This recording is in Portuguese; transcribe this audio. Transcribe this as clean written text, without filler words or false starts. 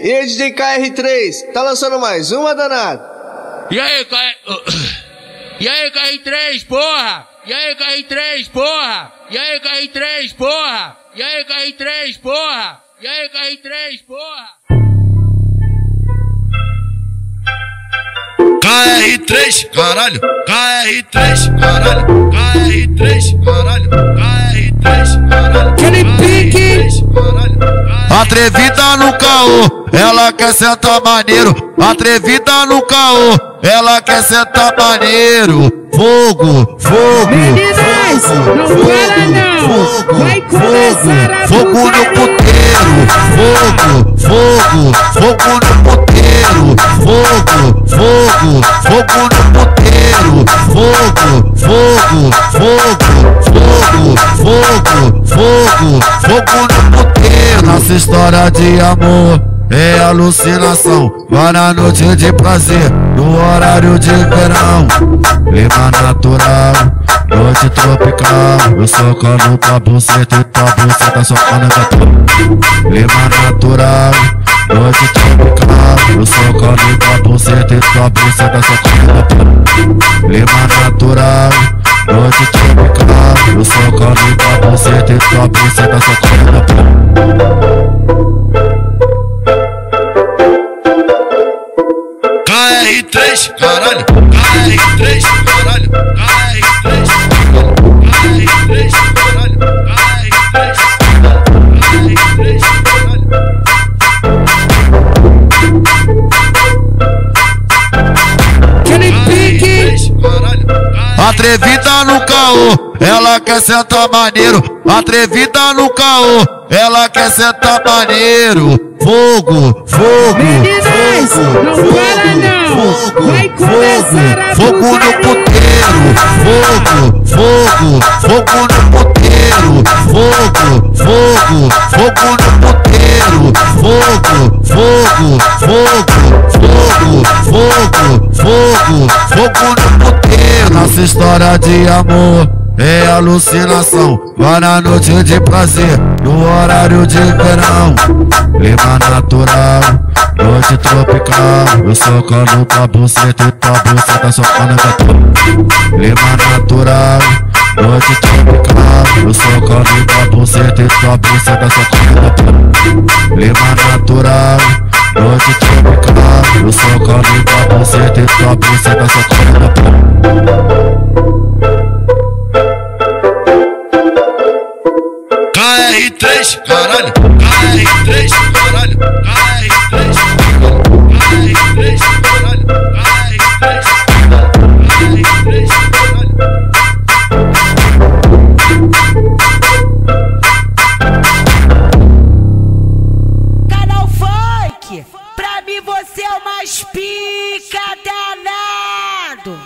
E aí, DJ KR3, tá lançando mais uma, danado? E aí, KR3, porra! E aí, KR3, porra! E aí, KR3, porra! E aí, KR3, porra! E aí, KR3, porra! KR3, caralho! KR3, caralho! KR3, caralho! KR3, caralho! Aquele pique! Atrevida no caô, ela quer sentar maneiro. Atrevida no caô, ela quer sentar maneiro. Fogo, fogo, meninas, fogo, não fogo, para não. Fogo, vai começar a fogo no puteiro. Fogo, fogo, fogo no puteiro. Fogo, fogo, fogo no puteiro. Fogo, fogo, fogo, fogo, fogo, fogo, fogo no puteiro. Nossa história de amor é alucinação, vai na noite de prazer, no horário de verão. Clima natural, noite tropical. Eu socando pra buceta socando a gata. Clima natural, noite tropical. Eu socando pra buceta socando a gata. Clima natural, noite tropical. Eu socando pra buceta socando a gata. KR3, caralho, KR3, caralho, KR3, KR3, caralho, KR3, caralho. Aquele pique! Atrevida no caô, ela quer sentar maneiro. Atrevida no caô, ela quer sentar maneiro. Fogo, fogo, meninas, fogo, não fogo, para não. Fogo, vai começar fogo, a fogo no puteiro. Fogo, fogo, fogo no puteiro. Fogo, fogo, fogo no puteiro. Fogo, fogo, fogo, fogo, fogo, fogo, fogo no puteiro. Nossa história de amor é alucinação, vai na noite de prazer, no horário de verão. Clima natural, noite tropical. Eu socando pra buceta socando a gata. Clima natural, noite tropical. Eu socando pra buceta socando a gata. Clima natural, noite tropical. Eu socando pra buceta socando a gata. KR3, caralho, KR3, caralho, KR3, KR3, caralho, KR3, caralho. Canal Funk, pra mim você é o mais pica danado.